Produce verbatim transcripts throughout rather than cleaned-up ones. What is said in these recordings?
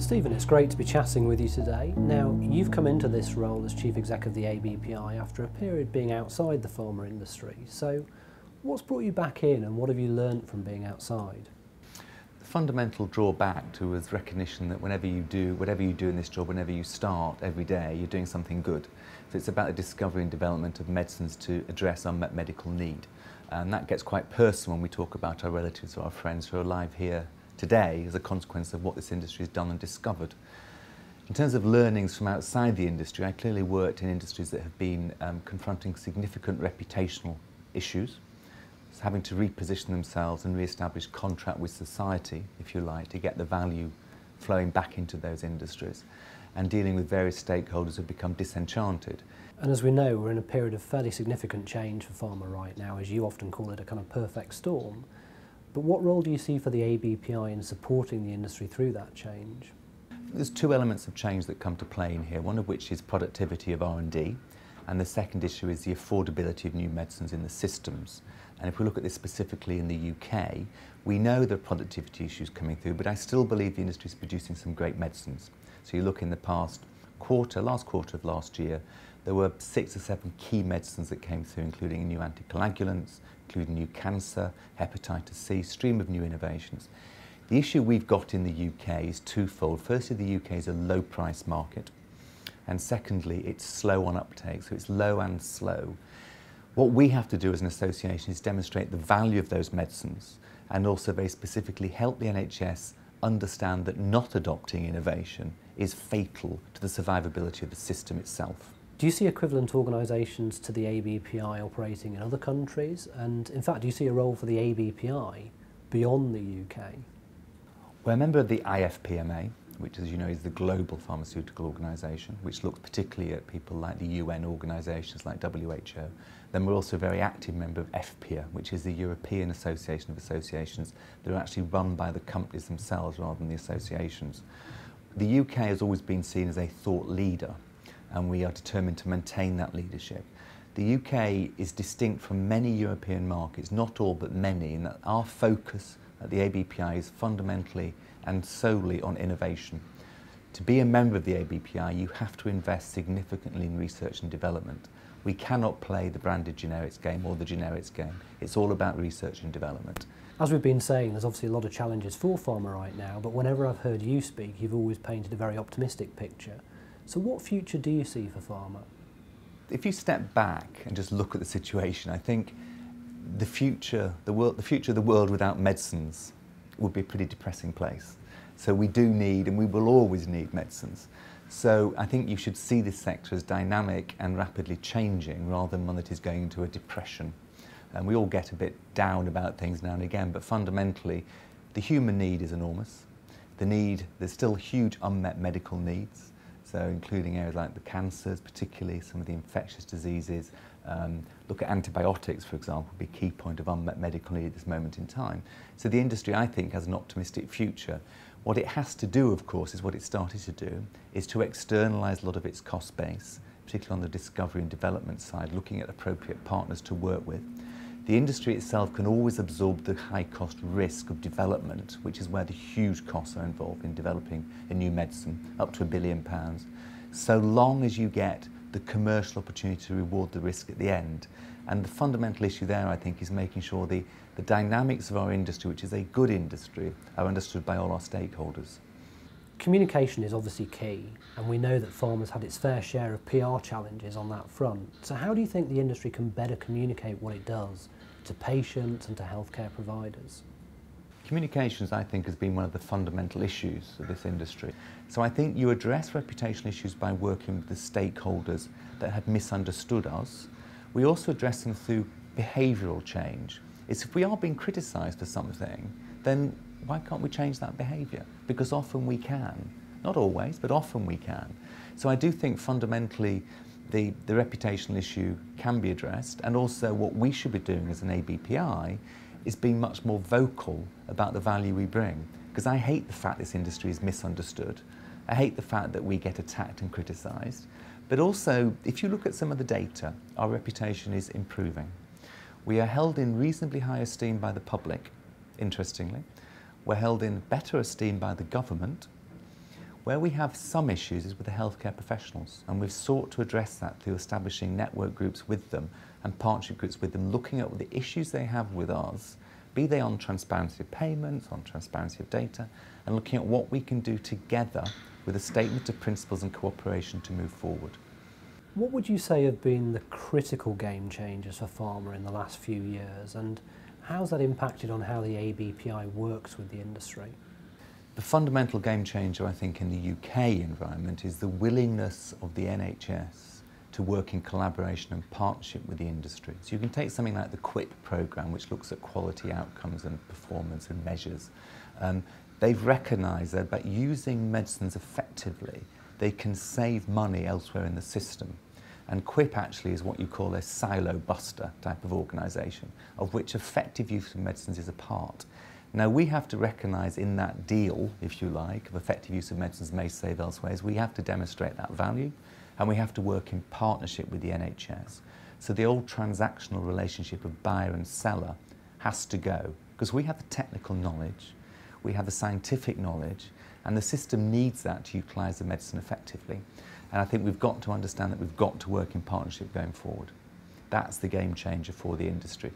Stephen, it's great to be chatting with you today. Now, you've come into this role as Chief Exec of the A B P I after a period being outside the pharma industry. So, what's brought you back in and what have you learnt from being outside? The fundamental drawback to was recognition that whenever you do, whatever you do in this job, whenever you start every day, you're doing something good. So it's about the discovery and development of medicines to address unmet medical need. And that gets quite personal when we talk about our relatives or our friends who are alive here today as a consequence of what this industry has done and discovered. In terms of learnings from outside the industry, I clearly worked in industries that have been um, confronting significant reputational issues, so having to reposition themselves and re-establish contract with society, if you like, to get the value flowing back into those industries, and dealing with various stakeholders who have become disenchanted. And as we know, we're in a period of fairly significant change for pharma right now, as you often call it, a kind of perfect storm. But what role do you see for the A B P I in supporting the industry through that change? There's two elements of change that come to play in here, one of which is productivity of R and D, and the second issue is the affordability of new medicines in the systems. And if we look at this specifically in the U K, we know the productivity issues coming through, but I still believe the industry is producing some great medicines. So you look in the past quarter, last quarter of last year, there were six or seven key medicines that came through, including new anticoagulants, including new cancer, hepatitis C, stream of new innovations. The issue we've got in the U K is twofold. Firstly, the U K is a low-price market, and secondly, it's slow on uptake, so it's low and slow. What we have to do as an association is demonstrate the value of those medicines and also very specifically help the N H S understand that not adopting innovation is fatal to the survivability of the system itself. Do you see equivalent organisations to the A B P I operating in other countries? And in fact, do you see a role for the A B P I beyond the U K? We're a member of the I F P M A, which, as you know, is the global pharmaceutical organisation, which looks particularly at people like the U N organisations like W H O. Then we're also a very active member of F P I A, which is the European Association of Associations that are actually run by the companies themselves rather than the associations. The U K has always been seen as a thought leader, and we are determined to maintain that leadership. The U K is distinct from many European markets, not all but many, in that our focus at the A B P I is fundamentally and solely on innovation. To be a member of the A B P I, you have to invest significantly in research and development. We cannot play the branded generics game or the generics game. It's all about research and development. As we've been saying, there's obviously a lot of challenges for pharma right now, but whenever I've heard you speak, you've always painted a very optimistic picture. So what future do you see for pharma? If you step back and just look at the situation, I think the future, the, world, the future of the world without medicines would be a pretty depressing place. So we do need, and we will always need, medicines. So I think you should see this sector as dynamic and rapidly changing rather than one that is going into a depression. And we all get a bit down about things now and again, but fundamentally the human need is enormous. The need, there's still huge unmet medical needs. So including areas like the cancers, particularly some of the infectious diseases. Um, look at antibiotics, for example, would be a key point of unmet medical need at this moment in time. So the industry, I think, has an optimistic future. What it has to do, of course, is what it started to do, is to externalise a lot of its cost base, particularly on the discovery and development side, looking at appropriate partners to work with. The industry itself can always absorb the high-cost risk of development, which is where the huge costs are involved in developing a new medicine, up to a billion pounds, so long as you get the commercial opportunity to reward the risk at the end. And the fundamental issue there, I think, is making sure the, the dynamics of our industry, which is a good industry, are understood by all our stakeholders. Communication is obviously key, and we know that pharma's had its fair share of P R challenges on that front. So how do you think the industry can better communicate what it does to patients and to healthcare providers? Communications, I think, has been one of the fundamental issues of this industry. So I think you address reputational issues by working with the stakeholders that have misunderstood us. We also address them through behavioural change. It's if we are being criticised for something, then why can't we change that behaviour? Because often we can. Not always, but often we can. So I do think fundamentally the, the reputational issue can be addressed, and also what we should be doing as an A B P I is being much more vocal about the value we bring. Because I hate the fact this industry is misunderstood. I hate the fact that we get attacked and criticised. But also, if you look at some of the data, our reputation is improving. We are held in reasonably high esteem by the public, interestingly. We're held in better esteem by the government. Where we have some issues is with the healthcare professionals, and we've sought to address that through establishing network groups with them and partnership groups with them, looking at the issues they have with us, be they on transparency of payments, on transparency of data, and looking at what we can do together with a statement of principles and cooperation to move forward. What would you say have been the critical game changers for pharma in the last few years, and how's that impacted on how the A B P I works with the industry? The fundamental game changer, I think, in the U K environment is the willingness of the N H S to work in collaboration and partnership with the industry. So you can take something like the Q U I P programme, which looks at quality outcomes and performance and measures. Um, they've recognised that by using medicines effectively, they can save money elsewhere in the system. And Q U I P actually is what you call a silo buster type of organisation, of which effective use of medicines is a part. Now, we have to recognise in that deal, if you like, of effective use of medicines may save elsewhere, is we have to demonstrate that value, and we have to work in partnership with the N H S. So the old transactional relationship of buyer and seller has to go, because we have the technical knowledge, we have the scientific knowledge, and the system needs that to utilise the medicine effectively. And I think we've got to understand that we've got to work in partnership going forward. That's the game changer for the industry.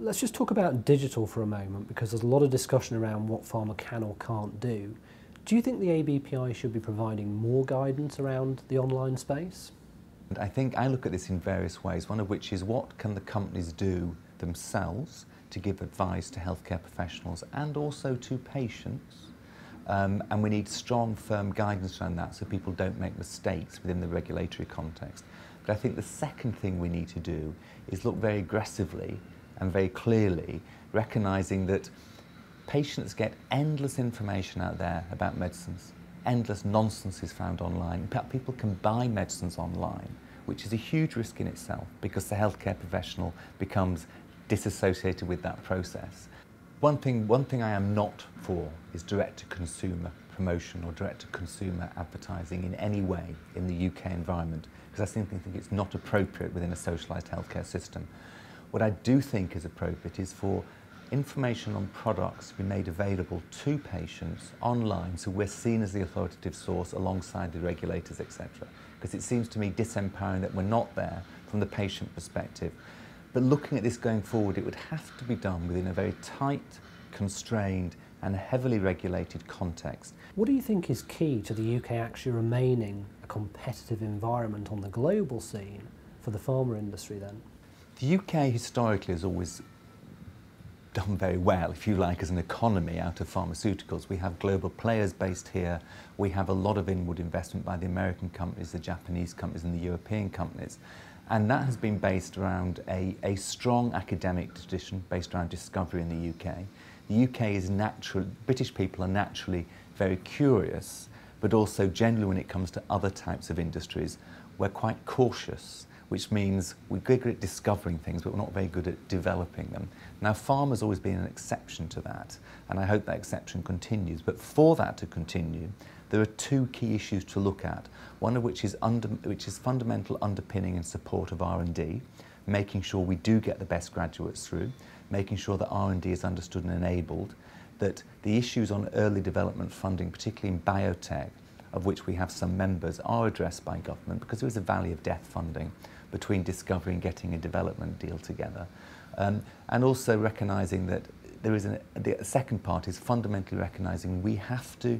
Let's just talk about digital for a moment, because there's a lot of discussion around what pharma can or can't do. Do you think the A B P I should be providing more guidance around the online space? I think I look at this in various ways, one of which is what can the companies do themselves to give advice to healthcare professionals and also to patients. Um, and we need strong, firm guidance around that so people don't make mistakes within the regulatory context. But I think the second thing we need to do is look very aggressively and very clearly, recognising that patients get endless information out there about medicines. Endless nonsense is found online. In fact, people can buy medicines online, which is a huge risk in itself, because the healthcare professional becomes disassociated with that process. One thing, one thing I am not for is direct-to-consumer promotion or direct-to-consumer advertising in any way in the U K environment, because I simply think it's not appropriate within a socialised healthcare system. What I do think is appropriate is for information on products to be made available to patients online, so we're seen as the authoritative source alongside the regulators, et cetera. Because it seems to me disempowering that we're not there from the patient perspective. But looking at this going forward, it would have to be done within a very tight, constrained and heavily regulated context. What do you think is key to the U K actually remaining a competitive environment on the global scene for the pharma industry then? The U K historically has always done very well, if you like, as an economy out of pharmaceuticals. We have global players based here. We have a lot of inward investment by the American companies, the Japanese companies and the European companies. And that has been based around a, a strong academic tradition based around discovery in the U K. The U K is natural, British people are naturally very curious, but also generally when it comes to other types of industries, we're quite cautious, which means we're good at discovering things, but we're not very good at developing them. Now, pharma's always been an exception to that, and I hope that exception continues. But for that to continue, there are two key issues to look at, one of which is, under, which is fundamental underpinning and support of R and D, making sure we do get the best graduates through, making sure that R and D is understood and enabled, that the issues on early development funding, particularly in biotech, of which we have some members, are addressed by government, because there is a valley of death funding between discovery and getting a development deal together. Um, and also recognising that there is an, the second part is fundamentally recognising we have to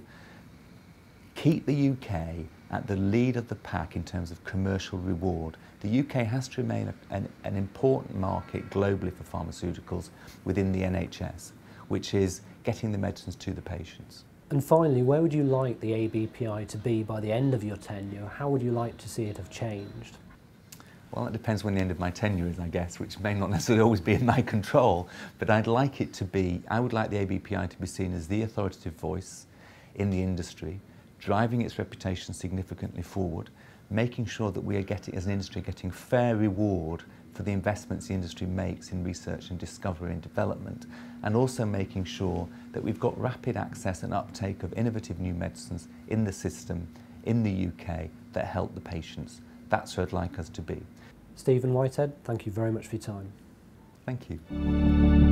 keep the U K at the lead of the pack in terms of commercial reward. The U K has to remain a, an, an important market globally for pharmaceuticals within the N H S, which is getting the medicines to the patients. And finally, where would you like the A B P I to be by the end of your tenure? How would you like to see it have changed? Well, it depends when the end of my tenure is, I guess, which may not necessarily always be in my control, but I'd like it to be, I would like the A B P I to be seen as the authoritative voice in the industry, driving its reputation significantly forward, making sure that we are getting, as an industry, getting fair reward for the investments the industry makes in research and discovery and development, and also making sure that we've got rapid access and uptake of innovative new medicines in the system, in the U K, that help the patients. That's where I'd like us to be. Stephen Whitehead, thank you very much for your time. Thank you.